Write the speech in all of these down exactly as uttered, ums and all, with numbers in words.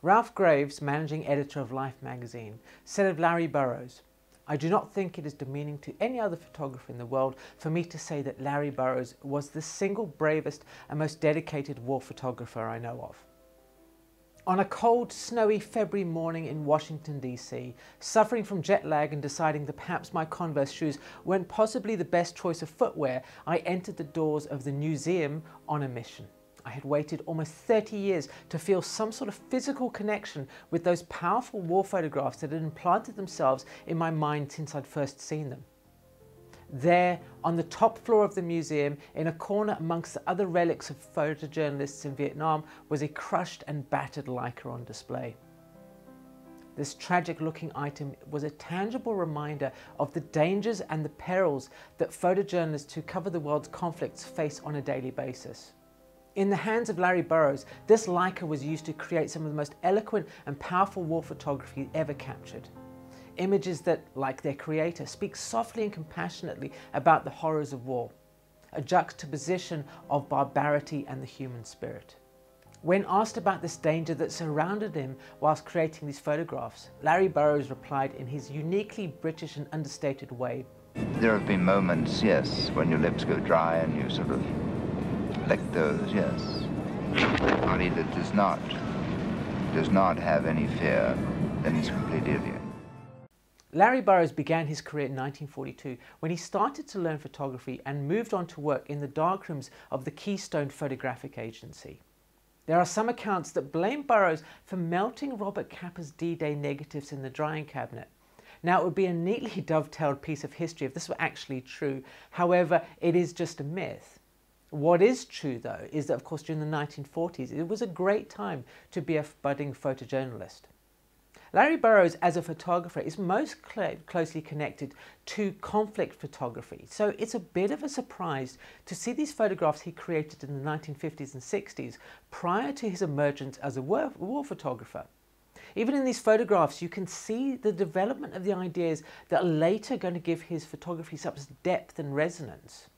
Ralph Graves, managing editor of Life magazine, said of Larry Burrows, "I do not think it is demeaning to any other photographer in the world for me to say that Larry Burrows was the single bravest and most dedicated war photographer I know of." On a cold, snowy February morning in Washington, D C, suffering from jet lag and deciding that perhaps my Converse shoes weren't possibly the best choice of footwear, I entered the doors of the museum on a mission. I had waited almost thirty years to feel some sort of physical connection with those powerful war photographs that had implanted themselves in my mind since I'd first seen them. There, on the top floor of the museum, in a corner amongst the other relics of photojournalists in Vietnam, was a crushed and battered Leica on display. This tragic-looking item was a tangible reminder of the dangers and the perils that photojournalists who cover the world's conflicts face on a daily basis. In the hands of Larry Burrows, this Leica was used to create some of the most eloquent and powerful war photography ever captured. Images that, like their creator, speak softly and compassionately about the horrors of war, a juxtaposition of barbarity and the human spirit. When asked about this danger that surrounded him whilst creating these photographs, Larry Burrows replied in his uniquely British and understated way, "There have been moments, yes, when your lips go dry and you sort of like those, yes. Money that does not, does not have any fear, then he's a complete idiot." Larry Burrows began his career in nineteen forty-two when he started to learn photography and moved on to work in the darkrooms of the Keystone Photographic Agency. There are some accounts that blame Burrows for melting Robert Capa's D-Day negatives in the drying cabinet. Now, it would be a neatly dovetailed piece of history if this were actually true. However, it is just a myth. What is true, though, is that, of course, during the nineteen forties, it was a great time to be a budding photojournalist. Larry Burrows, as a photographer, is most cl- closely connected to conflict photography. So it's a bit of a surprise to see these photographs he created in the nineteen fifties and sixties prior to his emergence as a war, war photographer. Even in these photographs, you can see the development of the ideas that are later going to give his photography such depth and resonance.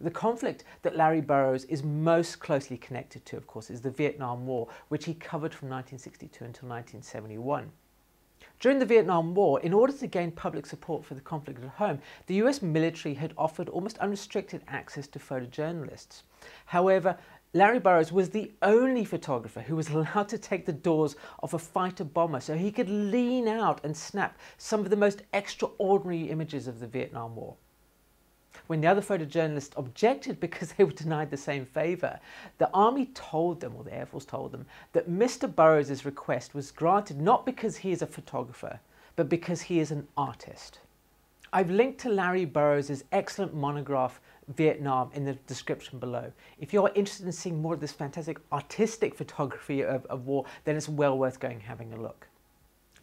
The conflict that Larry Burrows is most closely connected to, of course, is the Vietnam War, which he covered from nineteen sixty-two until nineteen seventy-one. During the Vietnam War, in order to gain public support for the conflict at home, the U S military had offered almost unrestricted access to photojournalists. However, Larry Burrows was the only photographer who was allowed to take the doors of a fighter bomber so he could lean out and snap some of the most extraordinary images of the Vietnam War. When the other photojournalists objected because they were denied the same favour, the Army told them, or the Air Force told them, that Mister Burrows' request was granted not because he is a photographer, but because he is an artist. I've linked to Larry Burrows' excellent monograph, Vietnam, in the description below. If you're interested in seeing more of this fantastic artistic photography of, of war, then it's well worth going having a look.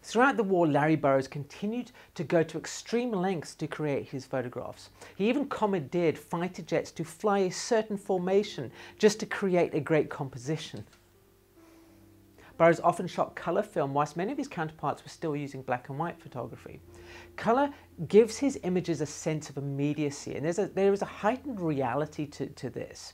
Throughout the war, Larry Burrows continued to go to extreme lengths to create his photographs. He even commandeered fighter jets to fly a certain formation just to create a great composition. Burrows often shot colour film, whilst many of his counterparts were still using black and white photography. Colour gives his images a sense of immediacy, and there's a, there is a heightened reality to, to this.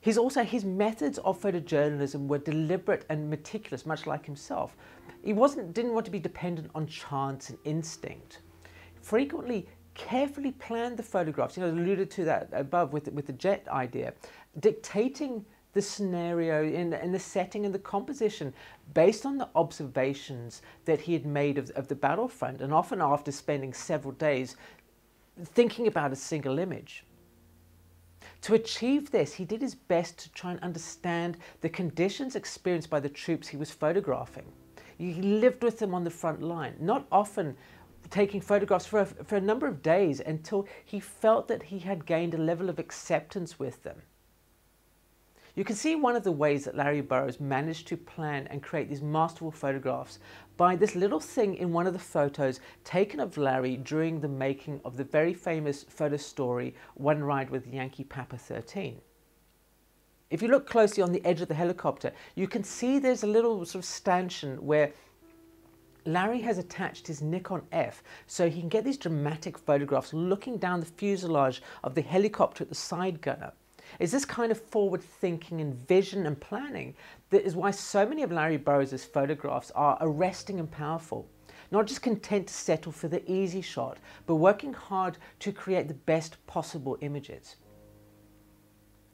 He's also, his methods of photojournalism were deliberate and meticulous, much like himself. He wasn't, didn't want to be dependent on chance and instinct. Frequently, carefully planned the photographs, you know, alluded to that above with, with the jet idea, dictating the scenario and, and the setting and the composition based on the observations that he had made of, of the battlefront, and often after spending several days thinking about a single image. To achieve this, he did his best to try and understand the conditions experienced by the troops he was photographing. He lived with them on the front line, not often taking photographs for a, for a number of days until he felt that he had gained a level of acceptance with them. You can see one of the ways that Larry Burrows managed to plan and create these masterful photographs by this little thing in one of the photos taken of Larry during the making of the very famous photo story, One Ride with Yankee Papa thirteen. If you look closely on the edge of the helicopter, you can see there's a little sort of stanchion where Larry has attached his Nikon F so he can get these dramatic photographs looking down the fuselage of the helicopter at the side gunner. It's this kind of forward thinking and vision and planning that is why so many of Larry Burrows' photographs are arresting and powerful. Not just content to settle for the easy shot, but working hard to create the best possible images.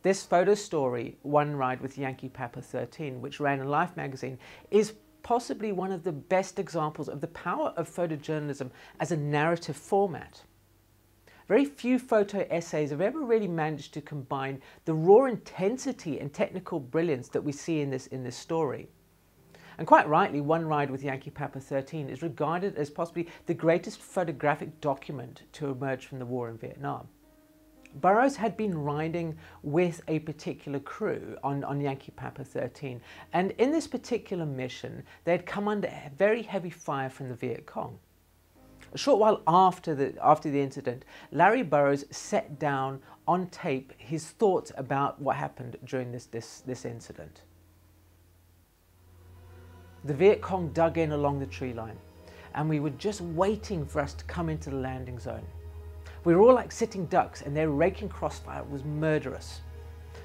This photo story, One Ride with Yankee Papa thirteen, which ran in Life magazine, is possibly one of the best examples of the power of photojournalism as a narrative format. Very few photo essays have ever really managed to combine the raw intensity and technical brilliance that we see in this, in this story. And quite rightly, One Ride with Yankee Papa thirteen is regarded as possibly the greatest photographic document to emerge from the war in Vietnam. Burrows had been riding with a particular crew on, on Yankee Papa thirteen, and in this particular mission they had come under very heavy fire from the Viet Cong. A short while after the, after the incident, Larry Burrows set down on tape his thoughts about what happened during this, this, this incident. The Viet Cong dug in along the tree line, and we were just waiting for us to come into the landing zone. We were all like sitting ducks, and their raking crossfire was murderous.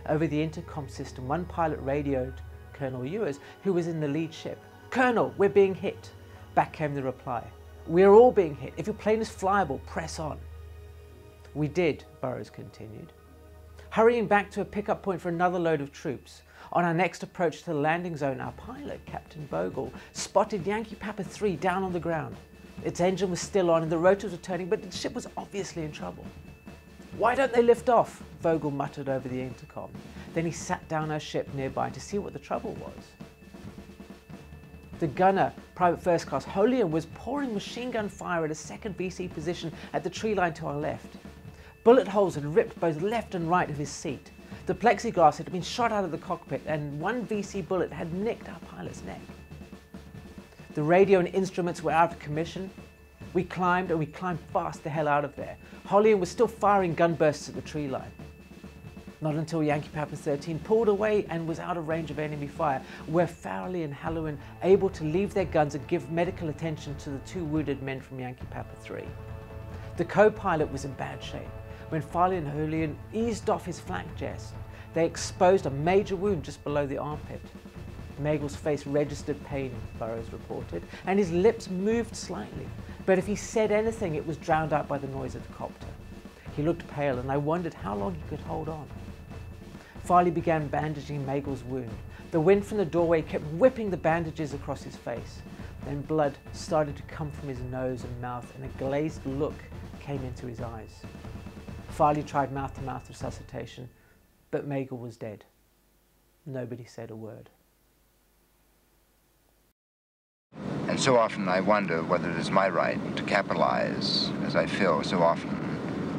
Over the intercom system, one pilot radioed Colonel Ewers, who was in the lead ship. "Colonel, we're being hit." Back came the reply. "We're all being hit. If your plane is flyable, press on." "We did," Burrows continued, hurrying back to a pickup point for another load of troops. On our next approach to the landing zone, our pilot, Captain Bogle, spotted Yankee Papa three down on the ground. Its engine was still on and the rotors were turning, but the ship was obviously in trouble. "Why don't they lift off?" Vogel muttered over the intercom. Then he sat down our ship nearby to see what the trouble was. The gunner, Private First Class Holian, was pouring machine gun fire at a second B C position at the tree line to our left. Bullet holes had ripped both left and right of his seat. The plexiglass had been shot out of the cockpit, and one V C bullet had nicked our pilot's neck. The radio and instruments were out of commission. We climbed, and we climbed fast the hell out of there. Holian was still firing gun bursts at the tree line. Not until Yankee Papa thirteen pulled away and was out of range of enemy fire were Fowley and Halloran able to leave their guns and give medical attention to the two wounded men from Yankee Papa three. The co-pilot was in bad shape. When Fowley and Holian eased off his flak vest, they exposed a major wound just below the armpit. Magel's face registered pain, Burrows reported, and his lips moved slightly, but if he said anything it was drowned out by the noise of the copter. He looked pale, and I wondered how long he could hold on. Farley began bandaging Magel's wound. The wind from the doorway kept whipping the bandages across his face. Then blood started to come from his nose and mouth, and a glazed look came into his eyes. Farley tried mouth-to-mouth resuscitation, but Magel was dead. Nobody said a word. And so often I wonder whether it is my right to capitalize, as I feel so often,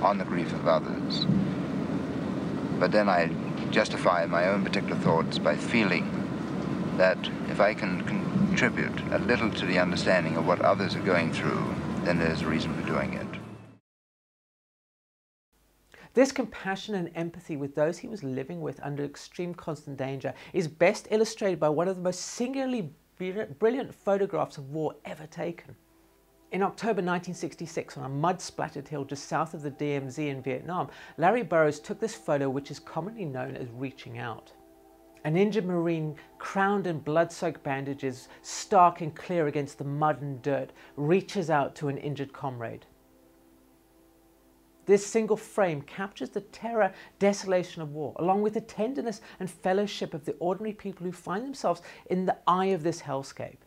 on the grief of others. But then I justify my own particular thoughts by feeling that if I can contribute a little to the understanding of what others are going through, then there's reason for doing it. This compassion and empathy with those he was living with under extreme constant danger is best illustrated by one of the most singularly brilliant photographs of war ever taken. In October nineteen sixty-six, on a mud-splattered hill just south of the D M Z in Vietnam, Larry Burrows took this photo, which is commonly known as Reaching Out. An injured Marine, crowned in blood-soaked bandages, stark and clear against the mud and dirt, reaches out to an injured comrade. This single frame captures the terror, desolation of war, along with the tenderness and fellowship of the ordinary people who find themselves in the eye of this hellscape.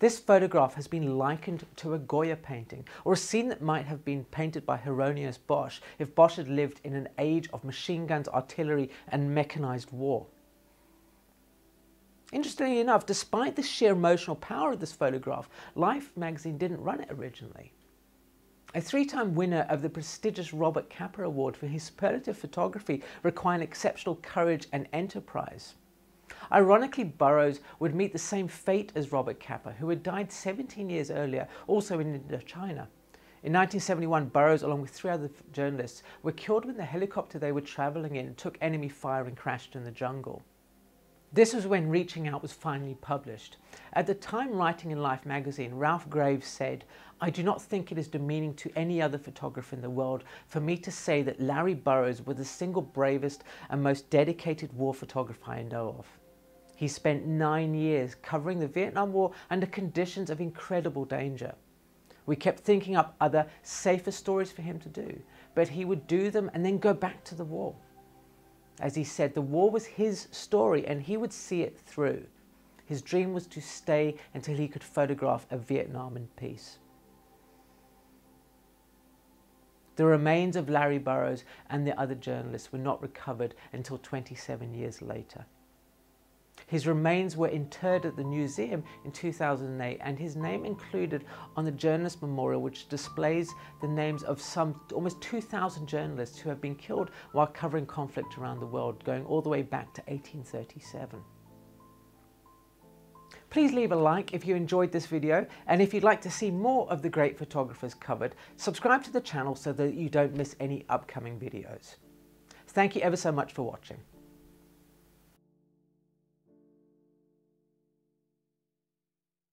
This photograph has been likened to a Goya painting, or a scene that might have been painted by Hieronymus Bosch if Bosch had lived in an age of machine guns, artillery, and mechanized war. Interestingly enough, despite the sheer emotional power of this photograph, Life magazine didn't run it originally. A three-time winner of the prestigious Robert Capa Award for his superlative photography requiring exceptional courage and enterprise. Ironically, Burrows would meet the same fate as Robert Capa, who had died seventeen years earlier, also in Indochina. In nineteen seventy-one, Burrows, along with three other journalists, were killed when the helicopter they were travelling in took enemy fire and crashed in the jungle. This was when Reaching Out was finally published. At the time writing in Life magazine, Ralph Graves said, "I do not think it is demeaning to any other photographer in the world for me to say that Larry Burrows was the single bravest and most dedicated war photographer I know of." He spent nine years covering the Vietnam War under conditions of incredible danger. We kept thinking up other, safer stories for him to do, but he would do them and then go back to the war. As he said, the war was his story and he would see it through. His dream was to stay until he could photograph a Vietnam in peace. The remains of Larry Burrows and the other journalists were not recovered until twenty-seven years later. His remains were interred at the museum in two thousand eight, and his name included on the Journalist Memorial, which displays the names of some almost two thousand journalists who have been killed while covering conflict around the world, going all the way back to eighteen thirty-seven. Please leave a like if you enjoyed this video, and if you'd like to see more of the great photographers covered, subscribe to the channel so that you don't miss any upcoming videos. Thank you ever so much for watching.